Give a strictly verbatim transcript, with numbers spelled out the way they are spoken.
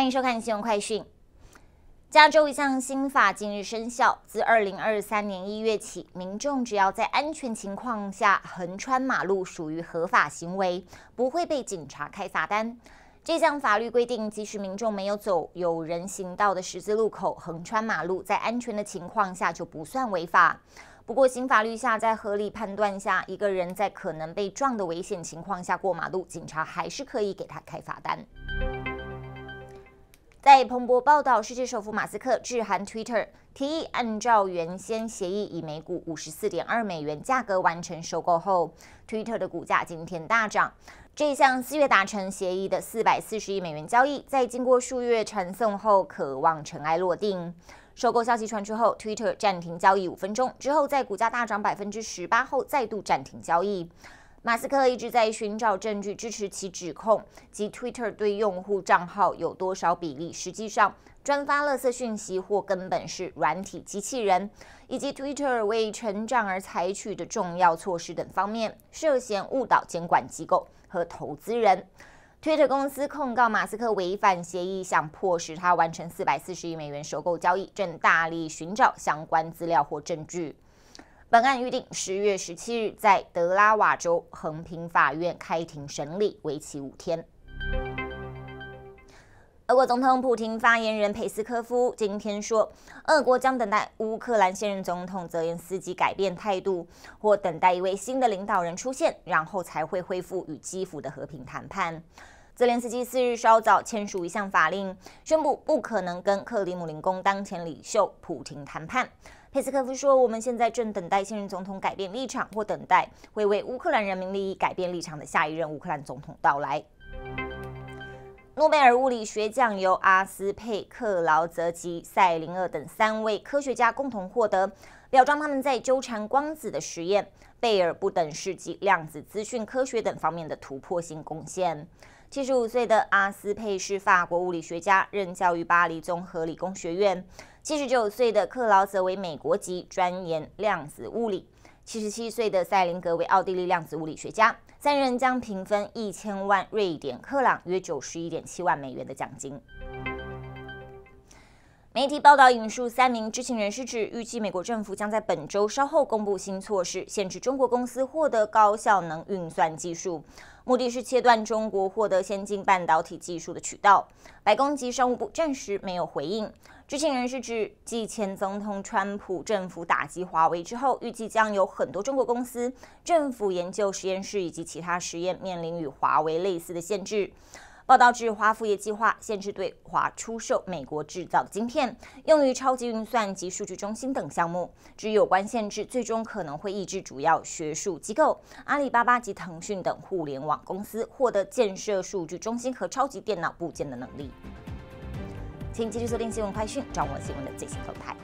欢迎收看新闻快讯。加州一项新法近日生效，自二零二三年一月起，民众只要在安全情况下横穿马路，属于合法行为，不会被警察开罚单。这项法律规定，即使民众没有走有人行道的十字路口，横穿马路，在安全的情况下就不算违法。不过，新法律下，在合理判断下，一个人在可能被撞的危险情况下过马路，警察还是可以给他开罚单。在彭博报道，世界首富马斯克致函 Twitter， 提议按照原先协议，以每股 五十四点二 美元价格完成收购后， Twitter 的股价今天大涨。这项四月达成协议的四百四十亿美元交易，在经过数月传送后，可望尘埃落定。收购消息传出后 ，Twitter 暂停交易五分钟，之后在股价大涨 百分之十八 后再度暂停交易。马斯克一直在寻找证据支持其指控，即 Twitter 对用户账号有多少比例实际上专发垃圾讯息或根本是软体机器人，以及 Twitter 为成长而采取的重要措施等方面，涉嫌误导监管机构和投资人。Twitter 公司控告马斯克违反协议，想迫使他完成四百四十亿美元收购交易，正大力寻找相关资料或证据。本案预定十月十七日在德拉瓦州横平法院开庭审理，为期五天。俄国总统普廷发言人佩斯科夫今天说，俄国将等待乌克兰现任总统泽连斯基改变态度，或等待一位新的领导人出现，然后才会恢复与基辅的和平谈判。泽连斯基四日稍早签署一项法令，宣布不可能跟克里姆林宫当前领袖普廷谈判。佩斯科夫说：“我们现在正等待现任总统改变立场，或等待会为乌克兰人民利益改变立场的下一任乌克兰总统到来。”诺贝尔物理学奖由阿斯佩克劳泽及塞林厄等三位科学家共同获得，表彰他们在纠缠光子的实验、贝尔不等式及量子资讯科学等方面的突破性贡献。七十五岁的阿斯佩是法国物理学家，任教于巴黎综合理工学院。七十九岁的克劳泽为美国籍，专研量子物理。七十七岁的塞林格为奥地利量子物理学家，三人将平分一千万瑞典克朗（约九十一点七万美元）的奖金。媒体报道引述三名知情人士指，预计美国政府将在本周稍后公布新措施，限制中国公司获得高效能运算技术，目的是切断中国获得先进半导体技术的渠道。白宫及商务部暂时没有回应。知情人士指，继前总统川普政府打击华为之后，预计将有很多中国公司、政府研究实验室以及其他实验面临与华为类似的限制。报道指，华府也计划限制对华出售美国制造的晶片，用于超级运算及数据中心等项目。指有关限制最终可能会抑制主要学术机构、阿里巴巴及腾讯等互联网公司获得建设数据中心和超级电脑部件的能力。请继续锁定新闻快讯，掌握新闻的最新动态。